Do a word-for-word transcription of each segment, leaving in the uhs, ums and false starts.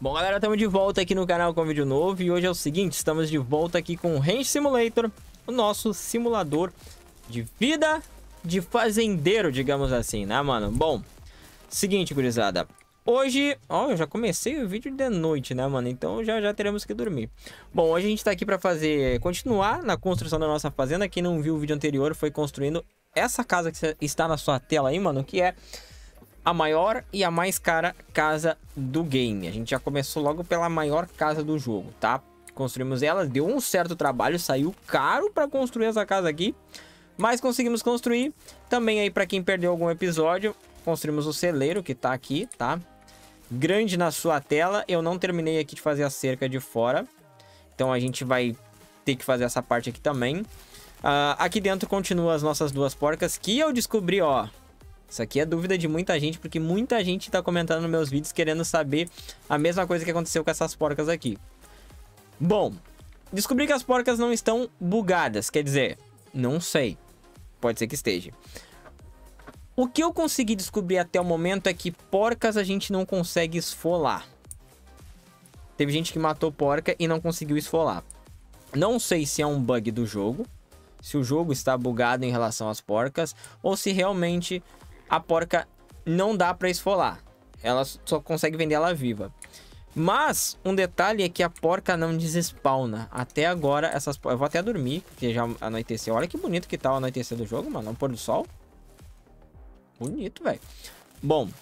Bom, galera, estamos de volta aqui no canal com um vídeo novo e hoje é o seguinte, estamos de volta aqui com o Ranch Simulator, o nosso simulador de vida de fazendeiro, digamos assim, né, mano? Bom, seguinte, gurizada, hoje... Ó, eu já comecei o vídeo de noite, né, mano? Então já, já teremos que dormir. Bom, hoje a gente tá aqui pra fazer... continuar na construção da nossa fazenda. Quem não viu o vídeo anterior foi construindo essa casa que está na sua tela aí, mano, que é... a maior e a mais cara casa do game. A gente já começou logo pela maior casa do jogo, tá? Construímos ela, deu um certo trabalho, saiu caro pra construir essa casa aqui, mas conseguimos construir. Também aí pra quem perdeu algum episódio, construímos o celeiro que tá aqui, tá? Grande na sua tela. Eu não terminei aqui de fazer a cerca de fora, então a gente vai ter que fazer essa parte aqui também. Uh, aqui dentro continua as nossas duas porcas que eu descobri, ó... Isso aqui é dúvida de muita gente, porque muita gente tá comentando nos meus vídeos querendo saber a mesma coisa que aconteceu com essas porcas aqui. Bom, descobri que as porcas não estão bugadas, quer dizer, não sei, pode ser que esteja. O que eu consegui descobrir até o momento é que porcas a gente não consegue esfolar. Teve gente que matou porca e não conseguiu esfolar. Não sei se é um bug do jogo, se o jogo está bugado em relação às porcas, ou se realmente... a porca não dá pra esfolar. Ela só consegue vender ela viva. Mas, um detalhe é que a porca não despawna. Até agora, essas... eu vou até dormir, porque já anoiteceu. Olha que bonito que tá o anoitecer do jogo, mano. O pôr do sol. Bonito, velho. Bom, o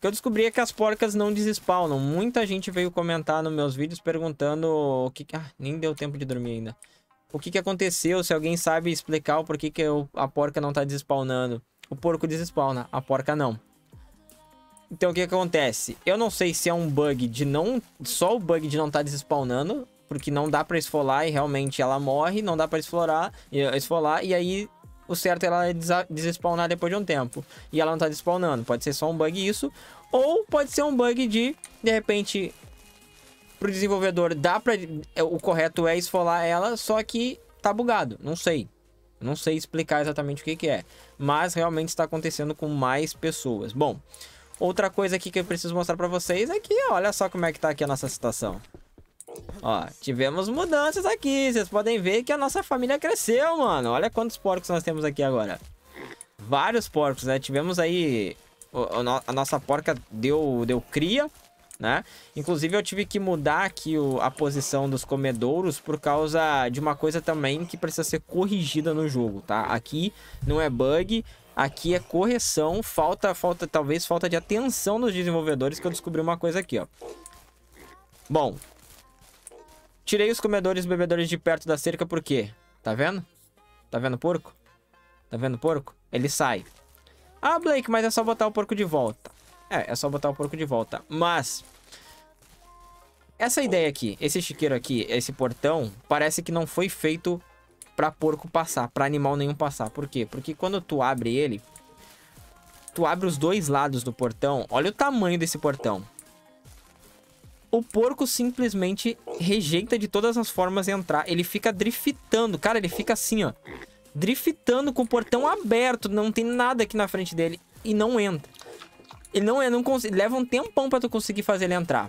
que eu descobri é que as porcas não despawnam. Muita gente veio comentar nos meus vídeos perguntando o que... ah, nem deu tempo de dormir ainda. O que que aconteceu? Se alguém sabe explicar o porquê que eu... a porca não tá despawnando. O porco desespawna, a porca não. Então o que, que acontece? Eu não sei se é um bug de não... só o bug de não estar tá desespawnando, porque não dá pra esfolar e realmente ela morre, não dá pra esfolar, esfolar e aí o certo é ela desespawnar depois de um tempo. E ela não tá despawnando. Pode ser só um bug isso. Ou pode ser um bug de, de repente, pro desenvolvedor dá pra... o correto é esfolar ela, só que tá bugado. Não sei. Não sei explicar exatamente o que que é, mas realmente está acontecendo com mais pessoas. Bom, outra coisa aqui que eu preciso mostrar para vocês é que olha só como é que tá aqui a nossa situação. Ó, tivemos mudanças aqui, vocês podem ver que a nossa família cresceu, mano. Olha quantos porcos nós temos aqui agora. Vários porcos, né? Tivemos aí... a nossa porca deu, deu cria, né? Inclusive eu tive que mudar aqui o, a posição dos comedouros por causa de uma coisa também que precisa ser corrigida no jogo, tá? Aqui não é bug, aqui é correção, falta, falta, talvez falta de atenção dos desenvolvedores que eu descobri uma coisa aqui, ó. Bom, tirei os comedores e bebedores de perto da cerca por quê? Tá vendo? Tá vendo o porco? Tá vendo o porco? Ele sai. Ah, Blake, mas é só botar o porco de volta. É, é só botar o porco de volta. Mas, essa ideia aqui, esse chiqueiro aqui, esse portão, parece que não foi feito pra porco passar, pra animal nenhum passar. Por quê? Porque quando tu abre ele, tu abre os dois lados do portão. Olha o tamanho desse portão. O porco simplesmente rejeita de todas as formas entrar. Ele fica driftando. Cara, ele fica assim, ó. Driftando com o portão aberto. Não tem nada aqui na frente dele. E não entra. Ele não, ele não consegue, leva um tempão pra tu conseguir fazer ele entrar.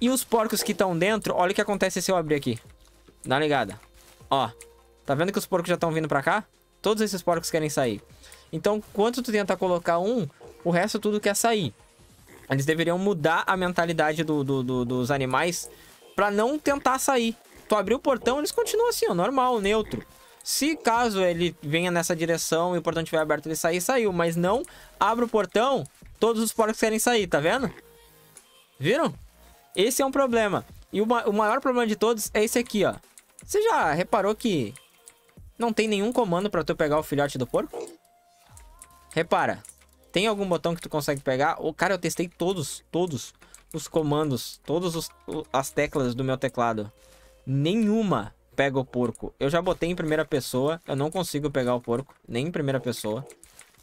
E os porcos que estão dentro, olha o que acontece se eu abrir aqui. Dá uma ligada. Ó, tá vendo que os porcos já estão vindo pra cá? Todos esses porcos querem sair. Então, quando tu tenta colocar um, o resto tudo quer sair. Eles deveriam mudar a mentalidade do, do, do, dos animais pra não tentar sair. Tu abrir o portão, eles continuam assim, ó, normal, neutro. Se caso ele venha nessa direção e o portão estiver aberto, ele sair, saiu. Mas não abre o portão, todos os porcos querem sair, tá vendo? Viram? Esse é um problema. E o, ma o maior problema de todos é esse aqui, ó. Você já reparou que não tem nenhum comando pra tu pegar o filhote do porco? Repara. Tem algum botão que tu consegue pegar? Oh, cara, eu testei todos, todos os comandos, todas as teclas do meu teclado. Nenhuma pega o porco. Eu já botei em primeira pessoa. Eu não consigo pegar o porco. Nem em primeira pessoa.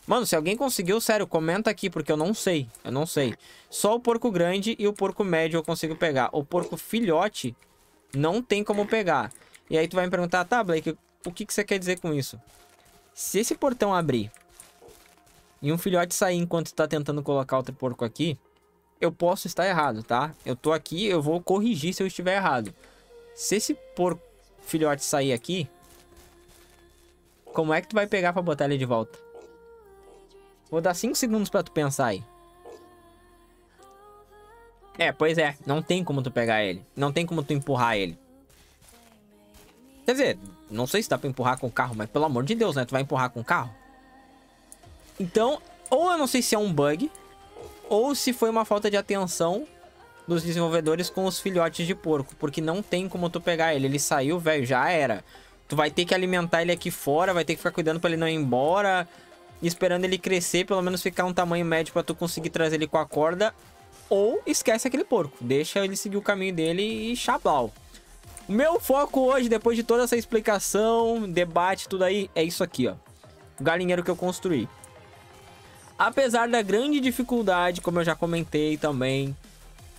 Mano, se alguém conseguiu, sério, comenta aqui. Porque eu não sei. Eu não sei. Só o porco grande e o porco médio eu consigo pegar. O porco filhote não tem como pegar. E aí tu vai me perguntar, tá, Blake, o que, que você quer dizer com isso? Se esse portão abrir e um filhote sair enquanto tu tá tentando colocar outro porco aqui, eu posso estar errado, tá? Eu tô aqui, eu vou corrigir se eu estiver errado. Se esse porco filhote sair aqui, como é que tu vai pegar pra botar ele de volta? Vou dar cinco segundos pra tu pensar aí. É, pois é. Não tem como tu pegar ele. Não tem como tu empurrar ele. Quer dizer, não sei se dá pra empurrar com o carro, mas pelo amor de Deus, né? Tu vai empurrar com o carro? Então, ou eu não sei se é um bug, ou se foi uma falta de atenção dos desenvolvedores com os filhotes de porco, porque não tem como tu pegar ele. Ele saiu, velho, já era. Tu vai ter que alimentar ele aqui fora, vai ter que ficar cuidando pra ele não ir embora, esperando ele crescer, pelo menos ficar um tamanho médio pra tu conseguir trazer ele com a corda. Ou esquece aquele porco, deixa ele seguir o caminho dele e xablau. O meu foco hoje, depois de toda essa explicação, debate, tudo aí, é isso aqui, ó. O galinheiro que eu construí. Apesar da grande dificuldade, como eu já comentei também,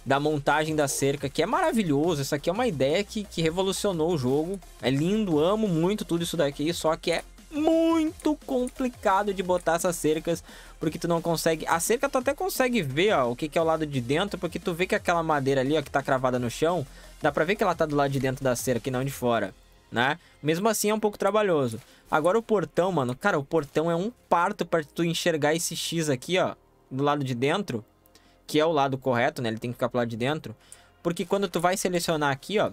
da montagem da cerca, que é maravilhoso. Essa aqui é uma ideia que, que revolucionou o jogo. É lindo, amo muito tudo isso daqui, só que é muito complicado de botar essas cercas, porque tu não consegue... A cerca tu até consegue ver, ó, o que que é o lado de dentro, porque tu vê que aquela madeira ali, ó, que tá cravada no chão, dá pra ver que ela tá do lado de dentro da cerca e não de fora, né? Mesmo assim é um pouco trabalhoso. Agora o portão, mano, cara, o portão é um parto pra tu enxergar esse X aqui, ó, do lado de dentro, que é o lado correto, né? Ele tem que ficar pro lado de dentro, porque quando tu vai selecionar aqui, ó,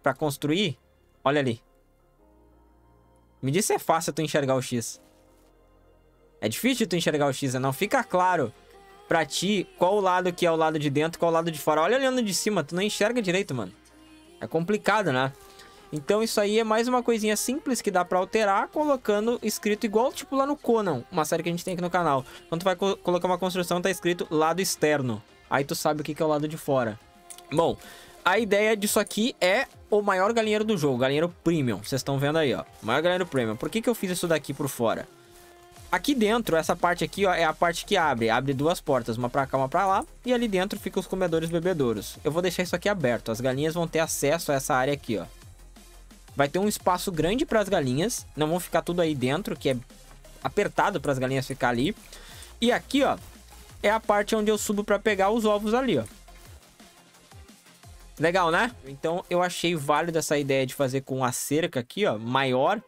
pra construir, olha ali. Me diz se é fácil tu enxergar o X. É difícil tu enxergar o X, né? Não fica claro pra ti qual o lado que é o lado de dentro, qual o lado de fora. Olha olhando de cima, tu não enxerga direito, mano. É complicado, né? Então isso aí é mais uma coisinha simples que dá pra alterar, colocando escrito igual, tipo, lá no Conan, uma série que a gente tem aqui no canal. Quando tu vai co- colocar uma construção, tá escrito lado externo. Aí tu sabe o que que é o lado de fora. Bom, a ideia disso aqui é o maior galinheiro do jogo, galinheiro premium. Vocês estão vendo aí, ó, maior galinheiro premium. Por que que eu fiz isso daqui por fora? Aqui dentro, essa parte aqui, ó, é a parte que abre. Abre duas portas, uma pra cá, uma pra lá. E ali dentro fica os comedores e bebedouros. Eu vou deixar isso aqui aberto. As galinhas vão ter acesso a essa área aqui, ó. Vai ter um espaço grande para as galinhas. Não vão ficar tudo aí dentro, que é apertado para as galinhas ficar ali. E aqui, ó, é a parte onde eu subo para pegar os ovos ali, ó. Legal, né? Então, eu achei válido essa ideia de fazer com a cerca aqui, ó, maior.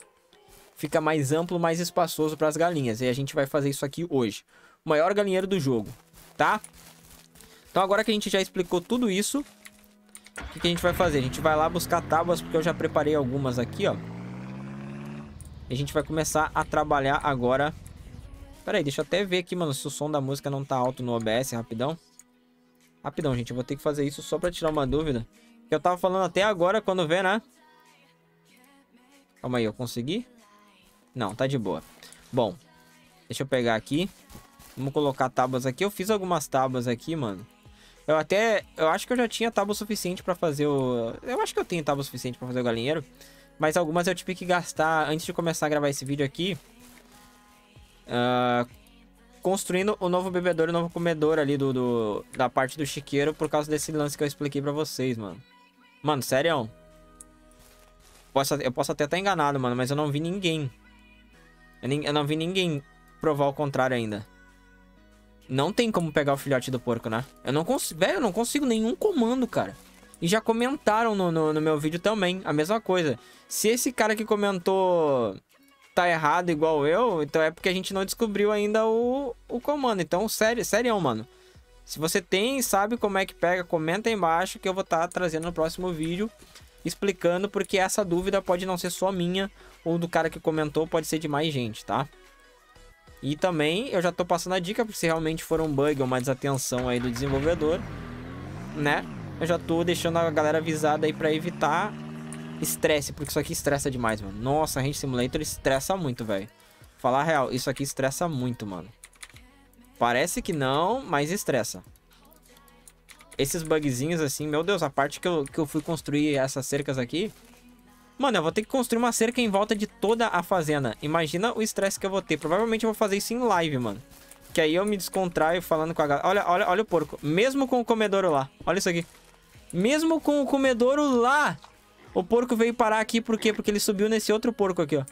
Fica mais amplo, mais espaçoso para as galinhas. E a gente vai fazer isso aqui hoje. O maior galinheiro do jogo, tá? Então, agora que a gente já explicou tudo isso, o que que a gente vai fazer? A gente vai lá buscar tábuas, porque eu já preparei algumas aqui, ó. E a gente vai começar a trabalhar agora. Pera aí, deixa eu até ver aqui, mano, se o som da música não tá alto no O B S, rapidão. Rapidão, gente, eu vou ter que fazer isso só pra tirar uma dúvida. Que eu tava falando até agora, quando vê, né? Calma aí, eu consegui? Não, tá de boa. Bom, deixa eu pegar aqui. Vamos colocar tábuas aqui. Eu fiz algumas tábuas aqui, mano. Eu até... Eu acho que eu já tinha tábua suficiente pra fazer o... Eu acho que eu tenho tábua suficiente pra fazer o galinheiro. Mas algumas eu tive que gastar antes de começar a gravar esse vídeo aqui. Uh, construindo o novo bebedouro e o novo comedor ali do, do... Da parte do chiqueiro. Por causa desse lance que eu expliquei pra vocês, mano. Mano, sério? Posso, eu posso até estar enganado, mano. Mas eu não vi ninguém. Eu, nem, eu não vi ninguém provar o contrário ainda. Não tem como pegar o filhote do porco, né? Eu não consigo... Velho, eu não consigo nenhum comando, cara. E já comentaram no, no, no meu vídeo também. A mesma coisa. Se esse cara que comentou tá errado igual eu, então é porque a gente não descobriu ainda o, o comando. Então, sério, sério, mano. Se você tem e sabe como é que pega, comenta aí embaixo que eu vou estar trazendo no próximo vídeo. Explicando, porque essa dúvida pode não ser só minha ou do cara que comentou, pode ser de mais gente, tá? E também eu já tô passando a dica, porque se realmente for um bug ou uma desatenção aí do desenvolvedor, né? Eu já tô deixando a galera avisada aí pra evitar estresse, porque isso aqui estressa demais, mano. Nossa, Ranch Simulator estressa muito, velho. Falar a real, isso aqui estressa muito, mano. Parece que não, mas estressa. Esses bugzinhos assim, meu Deus, a parte que eu, que eu fui construir essas cercas aqui... Mano, eu vou ter que construir uma cerca em volta de toda a fazenda. Imagina o estresse que eu vou ter. Provavelmente eu vou fazer isso em live, mano. Que aí eu me descontraio falando com a galera. Olha, olha, olha o porco. Mesmo com o comedouro lá. Olha isso aqui. Mesmo com o comedouro lá, o porco veio parar aqui. Por quê? Porque ele subiu nesse outro porco aqui, ó.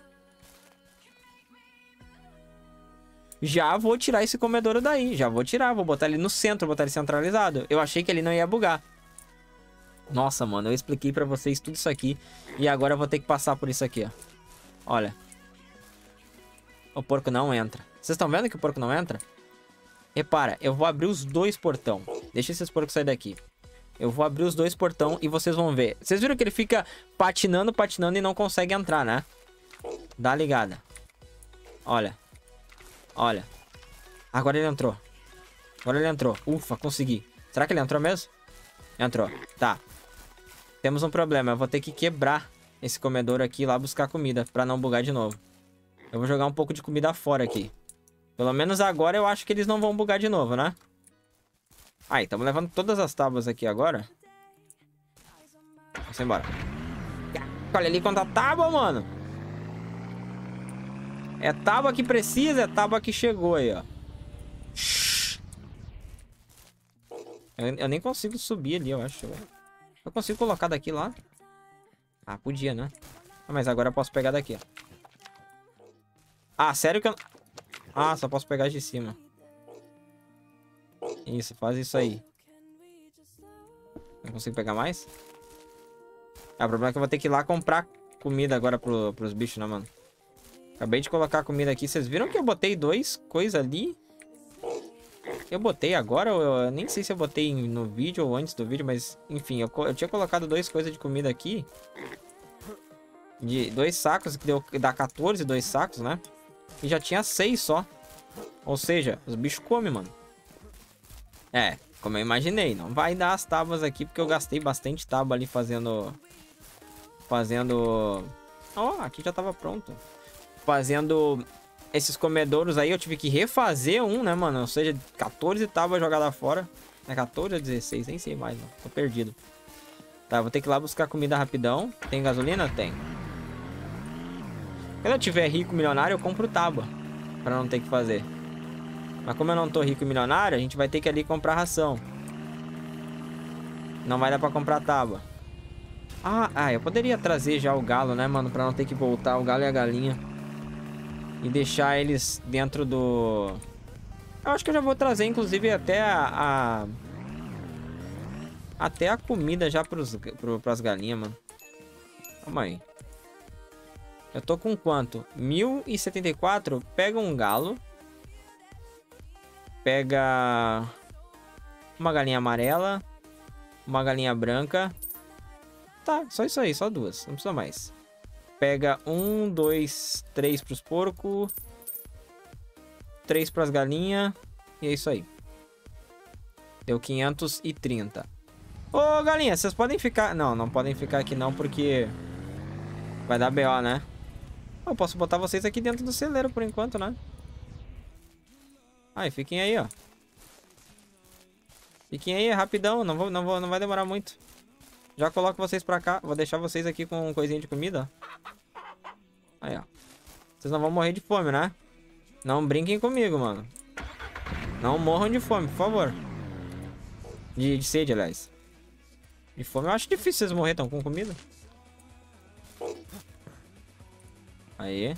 já vou tirar esse comedouro daí. Já vou tirar, vou botar ele no centro, botar ele centralizado. Eu achei que ele não ia bugar. Nossa, mano, eu expliquei pra vocês tudo isso aqui. E agora eu vou ter que passar por isso aqui, ó. Olha. O porco não entra. Vocês estão vendo que o porco não entra? Repara, eu vou abrir os dois portão. Deixa esses porcos sair daqui. Eu vou abrir os dois portão e vocês vão ver. Vocês viram que ele fica patinando, patinando e não consegue entrar, né? Dá ligada. Olha. Olha. Agora ele entrou. Agora ele entrou. Ufa, consegui. Será que ele entrou mesmo? Entrou. Tá. Temos um problema. Eu vou ter que quebrar esse comedouro aqui e lá buscar comida pra não bugar de novo. Eu vou jogar um pouco de comida fora aqui. Pelo menos agora eu acho que eles não vão bugar de novo, né? Aí, estamos levando todas as tábuas aqui agora. Vamos embora. Olha ali quanta tábua, mano. É tábua que precisa, é tábua que chegou aí, ó. Eu, eu nem consigo subir ali, eu acho. Eu consigo colocar daqui lá? Ah, podia, né? Ah, mas agora eu posso pegar daqui, ó. Ah, sério que eu... Ah, só posso pegar de cima. Isso, faz isso aí. Não consigo pegar mais? Ah, o problema é que eu vou ter que ir lá comprar comida agora pro, pros bichos, né, mano? Acabei de colocar comida aqui. Vocês viram que eu botei dois coisas ali? Eu botei agora, eu, eu nem sei se eu botei no vídeo ou antes do vídeo, mas... Enfim, eu, eu tinha colocado dois coisas de comida aqui. De dois sacos, que deu, dá quatorze, dois sacos, né? E já tinha seis só. Ou seja, os bichos comem, mano. É, como eu imaginei. Não vai dar as tábuas aqui, porque eu gastei bastante tábua ali fazendo... Fazendo... Ó, oh, aqui já tava pronto. Fazendo esses comedouros aí. Eu tive que refazer um, né, mano? Ou seja, quatorze tábuas jogadas fora. É quatorze ou dezesseis? Nem sei mais, não. Tô perdido. Tá, vou ter que ir lá buscar comida rapidão. Tem gasolina? Tem. Quando eu tiver rico milionário, eu compro tábua. Pra não ter que fazer. Mas como eu não tô rico e milionário, a gente vai ter que ali comprar ração. Não vai dar pra comprar tábua. Ah, ah, eu poderia trazer já o galo, né, mano? Pra não ter que voltar o galo e a galinha. E deixar eles dentro do... Eu acho que eu já vou trazer, inclusive, até a... a... Até a comida já pros, pro, pras galinhas, mano. Calma aí. Eu tô com quanto? mil e setenta e quatro. Pega um galo. Pega uma galinha amarela. Uma galinha branca. Tá, só isso aí, só duas. Não precisa mais. Pega um, dois, três pros porcos. Três pras galinhas. E é isso aí. Deu quinhentos e trinta. Ô, galinha, vocês podem ficar... Não, não podem ficar aqui não, porque... Vai dar B O, né? Eu posso botar vocês aqui dentro do celeiro por enquanto, né? Aí, fiquem aí, ó. Fiquem aí, rapidão. Não, vou, não, vou, não vai demorar muito. Já coloco vocês pra cá. Vou deixar vocês aqui com coisinha de comida. Aí, ó. Vocês não vão morrer de fome, né? Não brinquem comigo, mano. Não morram de fome, por favor. De, de sede, aliás. De fome eu acho difícil vocês morrerem tão com comida. Aí.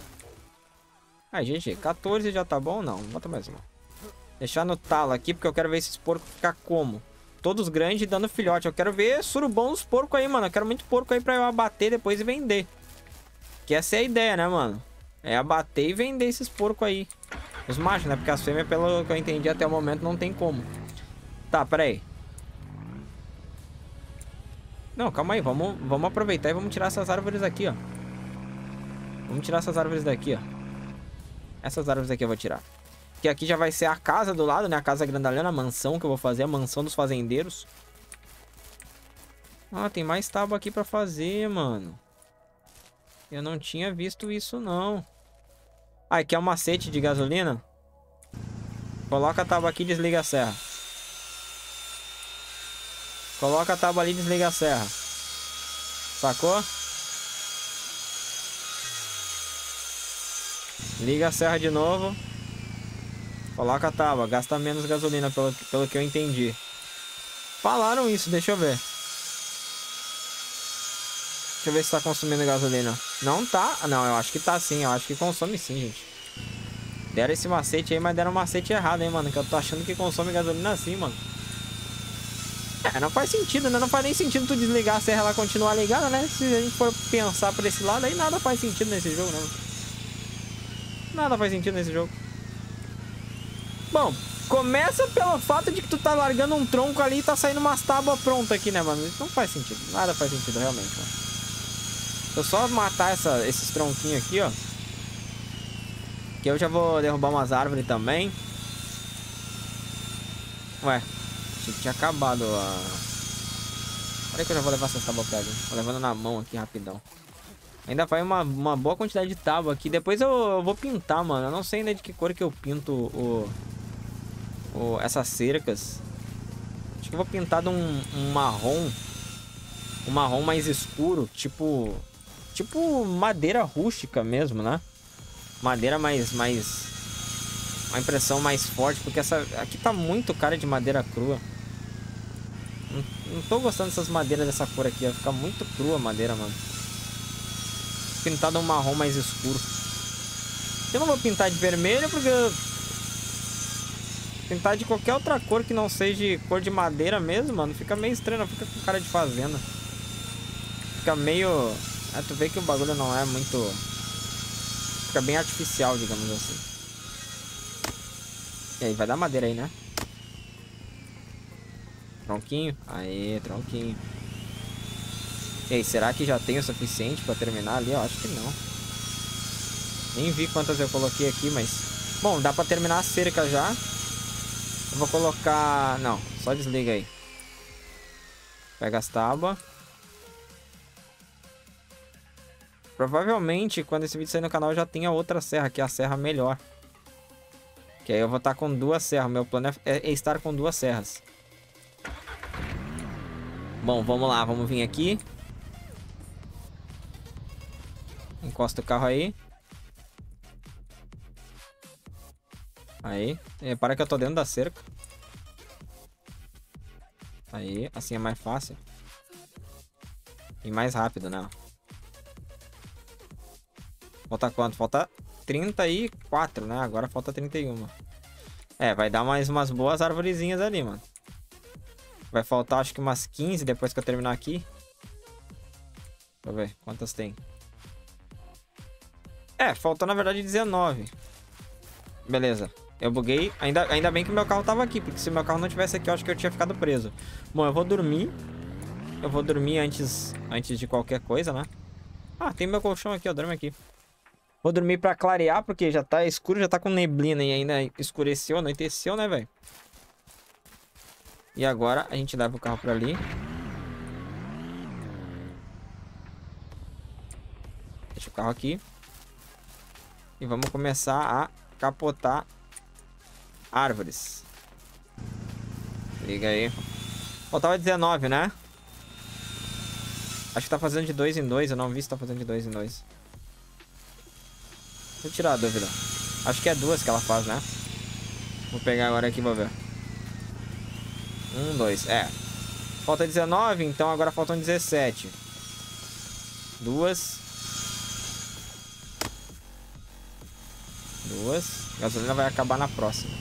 Aí, G G. quatorze já tá bom? Não, bota mais uma. Deixar no talo aqui, porque eu quero ver esses porcos ficar como? Todos grandes dando filhote. Eu quero ver surubão dos porcos aí, mano. Eu quero muito porco aí pra eu abater depois e vender. Que essa é a ideia, né, mano? É abater e vender esses porcos aí. Os machos, né? Porque as fêmeas, pelo que eu entendi até o momento, não tem como. Tá, pera aí. Não, calma aí. Vamos, vamos aproveitar e vamos tirar essas árvores aqui, ó. Vamos tirar essas árvores daqui, ó. Essas árvores aqui eu vou tirar. Que aqui já vai ser a casa do lado, né? A casa grandalhona, a mansão que eu vou fazer. A mansão dos fazendeiros. Ah, tem mais tábua aqui pra fazer, mano. Eu não tinha visto isso, não. Ah, aqui é um macete de gasolina. Coloca a tábua aqui e desliga a serra. Coloca a tábua ali e desliga a serra. Sacou? Liga a serra de novo. Coloca a tábua. Gasta menos gasolina, pelo, pelo que eu entendi. Falaram isso, deixa eu ver. Deixa eu ver se tá consumindo gasolina. Não tá. Não, eu acho que tá sim. Eu acho que consome sim, gente. Deram esse macete aí, mas deram um macete errado, hein, mano. Que eu tô achando que consome gasolina assim, mano. É, não faz sentido, né? Não faz nem sentido tu desligar a serra e ela continuar ligada, né? Se a gente for pensar por esse lado, aí nada faz sentido nesse jogo, né? Nada faz sentido nesse jogo. Bom, começa pelo fato de que tu tá largando um tronco ali e tá saindo umas tábuas prontas aqui, né, mano? Isso não faz sentido. Nada faz sentido, realmente, mano. Eu só matar essa, esses tronquinhos aqui, ó. Que eu já vou derrubar umas árvores também. Ué, achei que tinha acabado a... Peraí que eu já vou levar essas tábuas pra ali. Tô levando na mão aqui rapidão. Ainda faz uma, uma boa quantidade de tábua aqui. Depois eu, eu vou pintar, mano. Eu não sei ainda de que cor que eu pinto o, o, essas cercas. Acho que eu vou pintar de um, um marrom. Um marrom mais escuro. Tipo... Tipo madeira rústica mesmo, né? Madeira mais... mais uma impressão mais forte. Porque essa aqui tá muito cara de madeira crua. Não, não tô gostando dessas madeiras dessa cor aqui. Vai ficar muito crua a madeira, mano. Pintado um marrom mais escuro. Eu não vou pintar de vermelho porque... Pintar de qualquer outra cor que não seja cor de madeira mesmo, mano. Fica meio estranho, fica com cara de fazenda. Fica meio... É, tu vê que o bagulho não é muito... Fica bem artificial, digamos assim. E aí, vai dar madeira aí, né? Tronquinho. Aê, tronquinho. E aí, será que já tem o suficiente pra terminar ali? Eu acho que não. Nem vi quantas eu coloquei aqui, mas... Bom, dá pra terminar a cerca já. Eu vou colocar... Não, só desliga aí. Pega as tábuas. Provavelmente, quando esse vídeo sair no canal, já tem a outra serra, que é a serra melhor. Que aí eu vou estar com duas serras. Meu plano é estar com duas serras. Bom, vamos lá. Vamos vir aqui. Encosta o carro aí. Aí. Repara que eu tô dentro da cerca. Aí. Assim é mais fácil. E mais rápido, né? Falta quanto? Falta trinta e quatro, né? Agora falta trinta e um. É, vai dar mais umas boas arvorezinhas ali, mano. Vai faltar acho que umas quinze depois que eu terminar aqui. Deixa eu ver quantas tem. É, faltou na verdade dezenove. Beleza, eu buguei. Ainda, ainda bem que meu carro tava aqui, porque se meu carro não tivesse aqui, eu acho que eu tinha ficado preso. Bom, eu vou dormir. Eu vou dormir antes, antes de qualquer coisa, né? Ah, tem meu colchão aqui, eu dormo aqui. Vou dormir pra clarear, porque já tá escuro, já tá com neblina e ainda escureceu, anoiteceu, né, velho? E agora a gente leva o carro pra ali. Deixa o carro aqui. E vamos começar a capotar árvores. Liga aí. Faltava dezenove, né? Acho que tá fazendo de dois em dois. Eu não vi se tá fazendo de dois em dois. Deixa eu tirar a dúvida. Acho que é duas que ela faz, né? Vou pegar agora aqui e vou ver. Um, dois. É. Falta dezenove, então agora faltam dezessete. Duas. Duas. A gasolina vai acabar na próxima.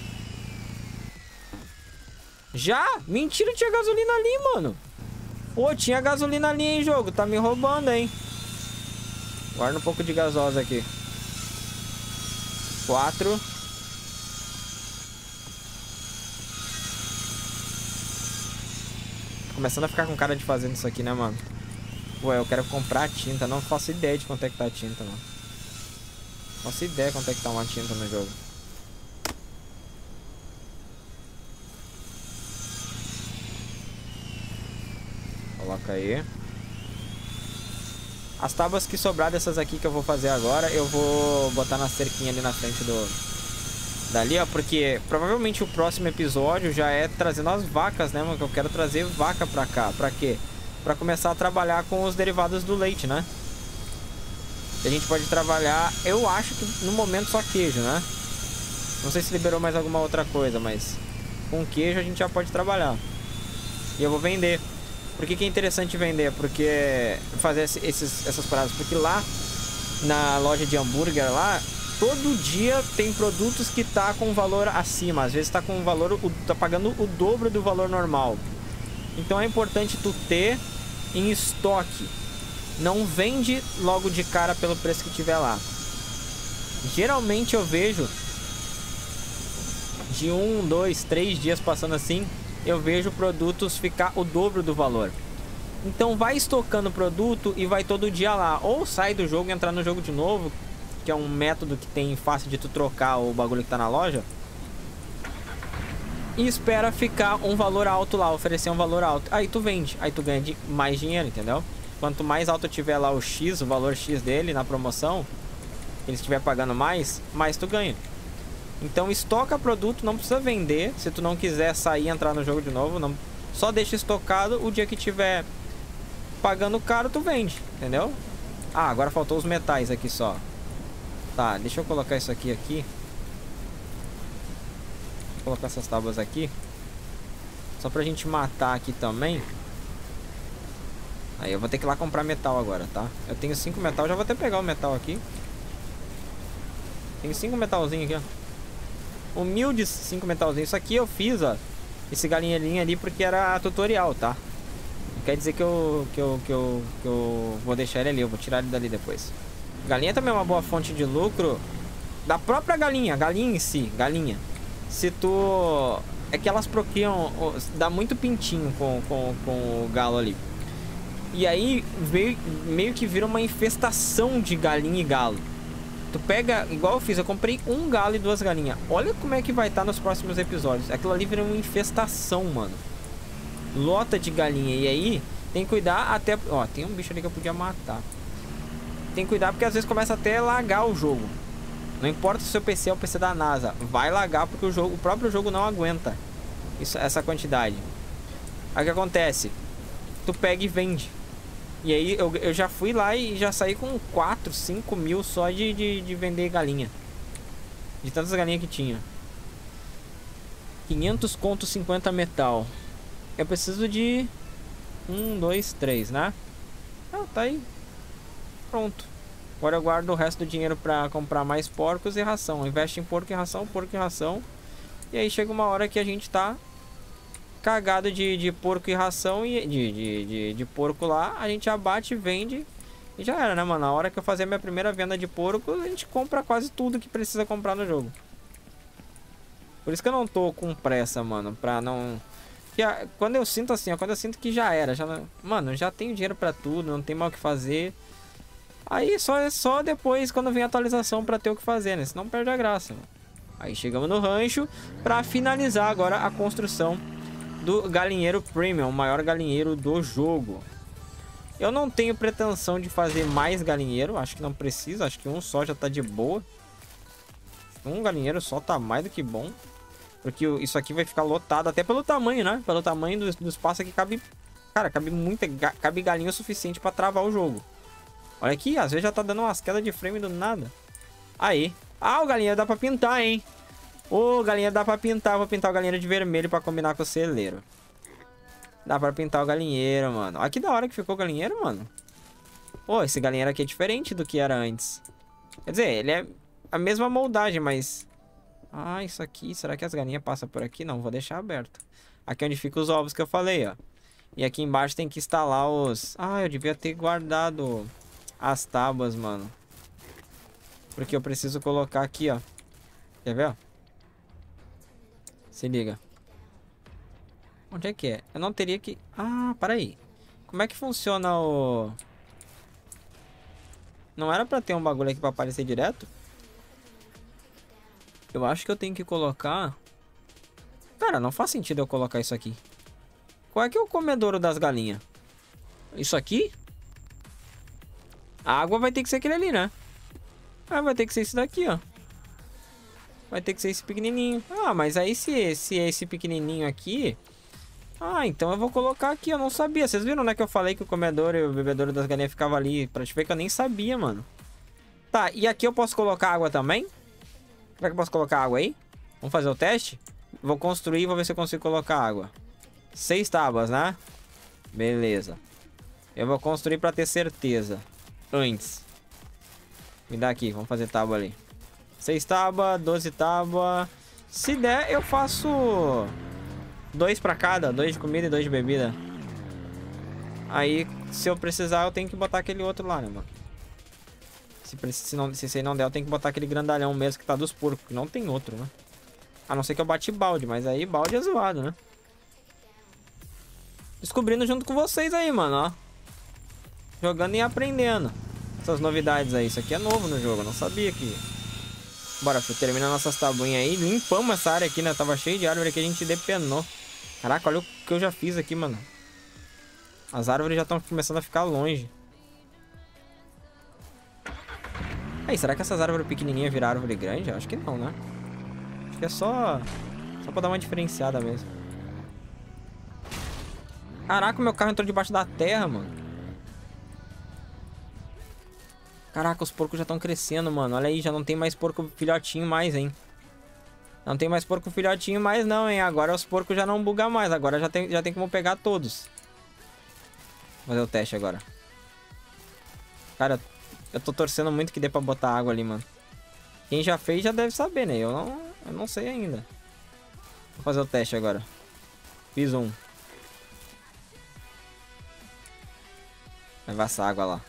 Já? Mentira, tinha gasolina ali, mano. Pô, tinha gasolina ali, hein, jogo. Tá me roubando, hein. Guarda um pouco de gasosa aqui. Quatro. Começando a ficar com cara de fazenda isso aqui, né, mano? Ué, eu quero comprar tinta. Não faço ideia de quanto é que tá a tinta, mano. Nossa ideia quanto é que tá uma tinta no jogo. Coloca aí. As tábuas que sobrar dessas aqui que eu vou fazer agora, eu vou botar na cerquinha ali na frente do... Dali, ó, porque provavelmente o próximo episódio já é trazendo as vacas, né, mano? Que eu quero trazer vaca pra cá. Pra quê? Pra começar a trabalhar com os derivados do leite, né? A gente pode trabalhar, eu acho que no momento só queijo, né? Não sei se liberou mais alguma outra coisa, mas com queijo a gente já pode trabalhar. E eu vou vender. Por que que é interessante vender? Porque fazer esses, essas paradas. Porque lá na loja de hambúrguer lá, todo dia tem produtos que tá com valor acima. Às vezes tá com um valor, tá pagando o dobro do valor normal. Então é importante tu ter em estoque. Não vende logo de cara pelo preço que tiver lá. Geralmente eu vejo de um, dois, três dias passando assim, eu vejo produtos ficar o dobro do valor. Então vai estocando o produto e vai todo dia lá. Ou sai do jogo e entrar no jogo de novo, que é um método que tem fácil de tu trocar o bagulho que tá na loja. E espera ficar um valor alto lá, oferecer um valor alto. Aí tu vende, aí tu ganha de mais dinheiro, entendeu? Quanto mais alto tiver lá o X, o valor X dele na promoção, ele estiver pagando mais, mais tu ganha. Então estoca produto, não precisa vender. Se tu não quiser sair e entrar no jogo de novo, não... só deixa estocado. O dia que tiver pagando caro, tu vende, entendeu? Ah, agora faltou os metais aqui só. Tá, deixa eu colocar isso aqui aqui. Vou colocar essas tábuas aqui, só pra gente matar aqui também. Aí eu vou ter que ir lá comprar metal agora, tá? Eu tenho cinco metal, já vou até pegar o metal aqui. Tem cinco metalzinhos aqui, ó. Humildes cinco metalzinhos. Isso aqui eu fiz, ó, esse galinheirinho ali porque era tutorial, tá? Não quer dizer que eu, que eu, que eu, que eu vou deixar ele ali, eu vou tirar ele dali depois. Galinha também é uma boa fonte de lucro da própria galinha, galinha em si, galinha. Se tu... é que elas procriam, dá muito pintinho com, com, com o galo ali. E aí veio, meio que vira uma infestação de galinha e galo. Tu pega, igual eu fiz, eu comprei um galo e duas galinhas. Olha como é que vai estar nos próximos episódios. Aquilo ali vira uma infestação, mano. Lota de galinha. E aí tem que cuidar até... ó, tem um bicho ali que eu podia matar. Tem que cuidar porque às vezes começa até a lagar o jogo. Não importa se o seu P C é o P C da NASA, vai lagar porque o, jogo, o próprio jogo não aguenta isso, essa quantidade. Aí o que acontece? Tu pega e vende. E aí eu, eu já fui lá e já saí com quatro, cinco mil só de, de, de vender galinha. De tantas galinhas que tinha. quinhentos conto cinquenta metal. Eu preciso de um, dois, três, né? Ah, tá aí. Pronto. Agora eu guardo o resto do dinheiro pra comprar mais porcos e ração. Investe em porco e ração, porco e ração. E aí chega uma hora que a gente tá cagado de, de porco e ração e de, de, de, de porco lá, a gente abate, vende e já era, né, mano? Na hora que eu fazer minha primeira venda de porco, a gente compra quase tudo que precisa comprar no jogo. Por isso que eu não tô com pressa, mano, pra não... que a... quando eu sinto assim, ó, quando eu sinto que já era, já não... mano, já tenho dinheiro pra tudo, não tem mal o que fazer. Aí só é só depois, quando vem a atualização, pra ter o que fazer, né? Senão perde a graça, mano. Aí chegamos no rancho pra finalizar agora a construção do galinheiro premium, o maior galinheiro do jogo. Eu não tenho pretensão de fazer mais galinheiro, acho que não precisa, acho que um só já tá de boa. Um galinheiro só tá mais do que bom, porque isso aqui vai ficar lotado até pelo tamanho, né? Pelo tamanho do, do espaço aqui cabe, cara, cabe muita, cabe galinha o suficiente pra travar o jogo. Olha aqui, às vezes já tá dando umas quedas de frame do nada. Aí, ah, o galinheiro dá pra pintar, hein? Ô, oh, galinha, dá pra pintar. Vou pintar o galinheiro de vermelho pra combinar com o celeiro. Dá pra pintar o galinheiro, mano. Olha que da hora que ficou o galinheiro, mano. Ô, oh, esse galinheiro aqui é diferente do que era antes. Quer dizer, ele é a mesma moldagem, mas... ah, isso aqui... será que as galinhas passam por aqui? Não, vou deixar aberto. Aqui é onde ficam os ovos que eu falei, ó. E aqui embaixo tem que instalar os... ah, eu devia ter guardado as tábuas, mano. Porque eu preciso colocar aqui, ó. Quer ver, ó? Se liga. Onde é que é? Eu não teria que... ah, para aí. Como é que funciona o... não era pra ter um bagulho aqui pra aparecer direto? Eu acho que eu tenho que colocar... cara, não faz sentido eu colocar isso aqui. Qual é que é o comedouro das galinhas? Isso aqui? A água vai ter que ser aquele ali, né? Ah, vai ter que ser esse daqui, ó. Vai ter que ser esse pequenininho. Ah, mas aí se esse, esse pequenininho aqui... ah, então eu vou colocar aqui. Eu não sabia. Vocês viram, né, que eu falei que o comedor e o bebedouro das galinhas ficavam ali? Pra te ver que eu nem sabia, mano. Tá, e aqui eu posso colocar água também? Será que eu posso colocar água aí? Vamos fazer o teste? Vou construir e vou ver se eu consigo colocar água. Seis tábuas, né? Beleza. Eu vou construir pra ter certeza. Antes. Me dá aqui. Vamos fazer tábua ali. seis tábuas, doze tábuas. Se der, eu faço dois pra cada, dois de comida e dois de bebida. Aí, se eu precisar, eu tenho que botar aquele outro lá, né, mano? Se, se, não, se isso aí não der, eu tenho que botar aquele grandalhão mesmo que tá dos porcos, que não tem outro, né? A não ser que eu bati balde, mas aí balde é zoado, né? Descobrindo junto com vocês aí, mano, ó. Jogando e aprendendo essas novidades aí. Isso aqui é novo no jogo, eu não sabia que... Bora, filho, termina nossas tabuinhas aí. Limpamos essa área aqui, né? Tava cheio de árvore que a gente depenou. Caraca, olha o que eu já fiz aqui, mano. As árvores já estão começando a ficar longe. Aí, será que essas árvores pequenininhas viram árvore grande? Acho que não, né? Acho que é só... Só pra dar uma diferenciada mesmo. Caraca, meu carro entrou debaixo da terra, mano. Caraca, os porcos já estão crescendo, mano. Olha aí, já não tem mais porco filhotinho mais, hein. Não tem mais porco filhotinho mais não, hein. Agora os porcos já não bugam mais. Agora já tem, já tem como pegar todos. Vou fazer o teste agora. Cara, eu tô torcendo muito que dê pra botar água ali, mano. Quem já fez já deve saber, né. Eu não, eu não sei ainda. Vou fazer o teste agora. Fiz um. Levar essa água lá.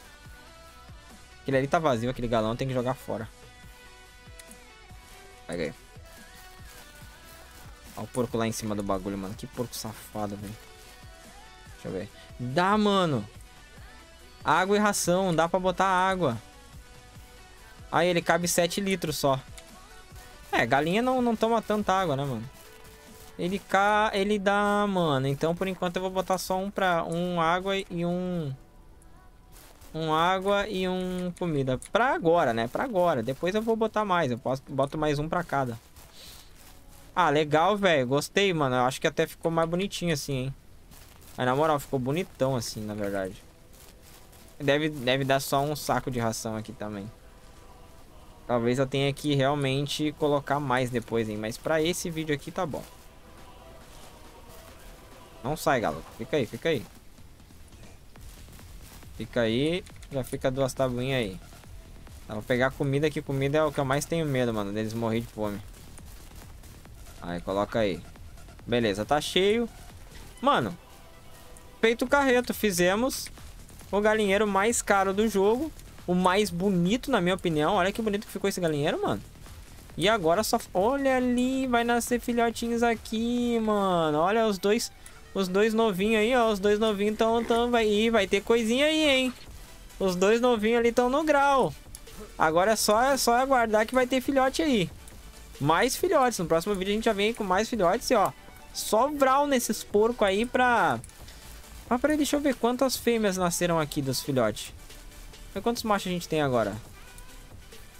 Aquele ali tá vazio, aquele galão tem que jogar fora. Pega aí. Olha o porco lá em cima do bagulho, mano. Que porco safado, velho. Deixa eu ver. Dá, mano. Água e ração. Dá pra botar água. Aí ele cabe sete litros só. É, galinha não, não toma tanta água, né, mano? Ele ca... Ele dá, mano. Então, por enquanto, eu vou botar só um pra... Um água e um... Um água e um comida. Pra agora, né? Pra agora. Depois eu vou botar mais. Eu posso... boto mais um pra cada. Ah, legal, velho. Gostei, mano. Eu acho que até ficou mais bonitinho assim, hein? Mas na moral, ficou bonitão assim, na verdade. Deve, deve dar só um saco de ração aqui também. Talvez eu tenha que realmente colocar mais depois, hein? Mas pra esse vídeo aqui tá bom. Não sai, galo. Fica aí, fica aí. Fica aí, já fica duas tabuinhas aí. Eu vou pegar comida, que comida é o que eu mais tenho medo, mano, deles morrer de fome. Aí, coloca aí. Beleza, tá cheio. Mano, peito carreto, fizemos o galinheiro mais caro do jogo. O mais bonito, na minha opinião. Olha que bonito que ficou esse galinheiro, mano. E agora só... Olha ali, vai nascer filhotinhos aqui, mano. Olha os dois... Os dois novinhos aí, ó. Os dois novinhos estão... Tão, vai, ih, vai ter coisinha aí, hein? Os dois novinhos ali estão no grau. Agora é só, é só aguardar que vai ter filhote aí. Mais filhotes. No próximo vídeo a gente já vem aí com mais filhotes. E, ó, só vral nesses porcos aí pra... Ah, peraí, deixa eu ver quantas fêmeas nasceram aqui dos filhotes. E quantos machos a gente tem agora?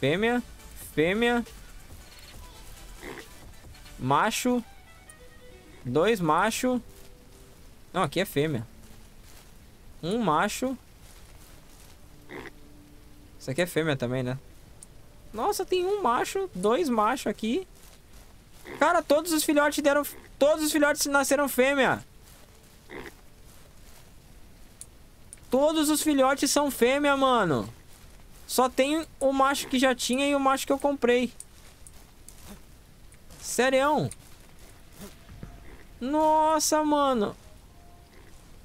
Fêmea. Fêmea. Macho. Dois machos. Não, aqui é fêmea. Um macho. Isso aqui é fêmea também, né? Nossa, tem um macho, dois machos aqui. Cara, todos os filhotes deram... Todos os filhotes nasceram fêmea. Todos os filhotes são fêmea, mano. Só tem o macho que já tinha e o macho que eu comprei. Sério? Nossa, mano.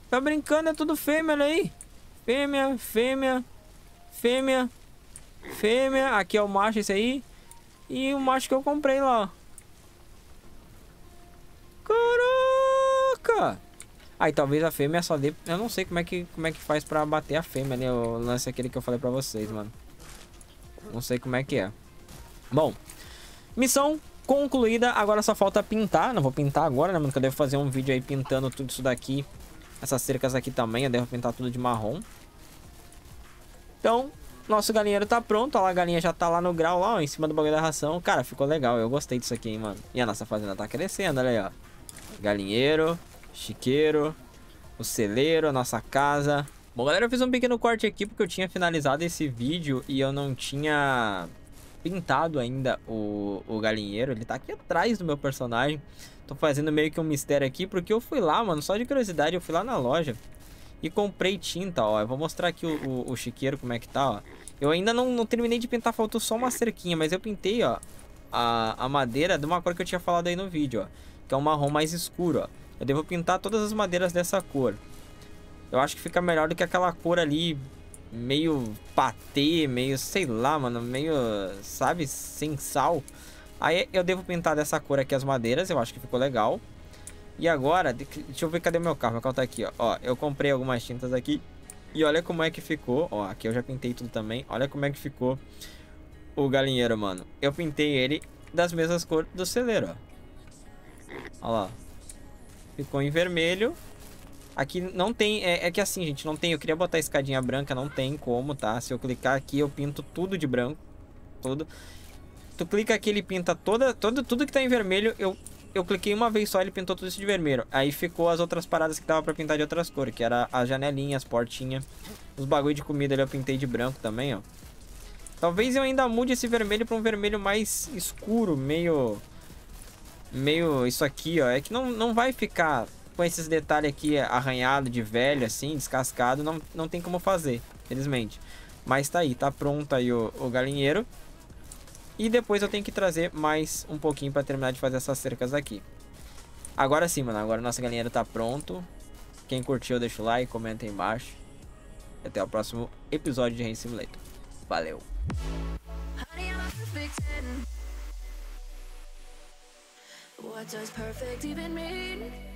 Tá brincando, é tudo fêmea, olha aí. Fêmea, fêmea, fêmea, fêmea. Aqui é o macho, esse aí. E o macho que eu comprei lá. Caraca! Aí talvez a fêmea só dê... Eu não sei como é que, como é que faz pra bater a fêmea, né? O lance aquele que eu falei pra vocês, mano. Não sei como é que é. Bom, missão concluída. Agora só falta pintar. Não vou pintar agora, né, mano? Que eu devo fazer um vídeo aí pintando tudo isso daqui. Essas cercas aqui também, eu devo pintar tudo de marrom. Então, nosso galinheiro tá pronto. Ó, a galinha já tá lá no grau, lá, ó, em cima do bagulho da ração. Cara, ficou legal. Eu gostei disso aqui, hein, mano. E a nossa fazenda tá crescendo, olha aí, ó. Galinheiro, chiqueiro, o celeiro, a nossa casa. Bom, galera, eu fiz um pequeno corte aqui porque eu tinha finalizado esse vídeo e eu não tinha pintado ainda o, o galinheiro. Ele tá aqui atrás do meu personagem. Tô fazendo meio que um mistério aqui, porque eu fui lá, mano, só de curiosidade, eu fui lá na loja e comprei tinta, ó. Eu vou mostrar aqui o, o, o chiqueiro como é que tá, ó. Eu ainda não, não terminei de pintar, faltou só uma cerquinha, mas eu pintei, ó, a, a madeira de uma cor que eu tinha falado aí no vídeo, ó, que é um marrom mais escuro, ó. Eu devo pintar todas as madeiras dessa cor. Eu acho que fica melhor do que aquela cor ali, meio patê, meio, sei lá, mano, meio, sabe, sem sal. Aí eu devo pintar dessa cor aqui as madeiras, eu acho que ficou legal. E agora, deixa eu ver cadê meu carro, meu carro tá aqui, ó. Ó, eu comprei algumas tintas aqui. E olha como é que ficou, ó, aqui eu já pintei tudo também. Olha como é que ficou o galinheiro, mano. Eu pintei ele das mesmas cores do celeiro, ó. Olha lá. Ficou em vermelho. Aqui não tem, é, é que assim, gente, não tem. Eu queria botar a escadinha branca, não tem como, tá? Se eu clicar aqui, eu pinto tudo de branco. Tudo. Tu clica aqui, ele pinta toda, todo, tudo que tá em vermelho. Eu, eu cliquei uma vez só, ele pintou tudo isso de vermelho. Aí ficou as outras paradas que dava pra pintar de outras cores, que era as janelinhas, as portinhas, os bagulho de comida ali eu pintei de branco também, ó. Talvez eu ainda mude esse vermelho pra um vermelho mais escuro, meio... Meio isso aqui, ó. É que não, não vai ficar com esses detalhes aqui arranhado de velho, assim, descascado. Não, não tem como fazer, felizmente. Mas tá aí, tá pronto aí o, o galinheiro. E depois eu tenho que trazer mais um pouquinho pra terminar de fazer essas cercas aqui. Agora sim, mano. Agora o nosso galinheiro tá pronto. Quem curtiu, deixa o like, comenta aí embaixo. Até o próximo episódio de Ranch Simulator. Valeu! What does perfect even mean?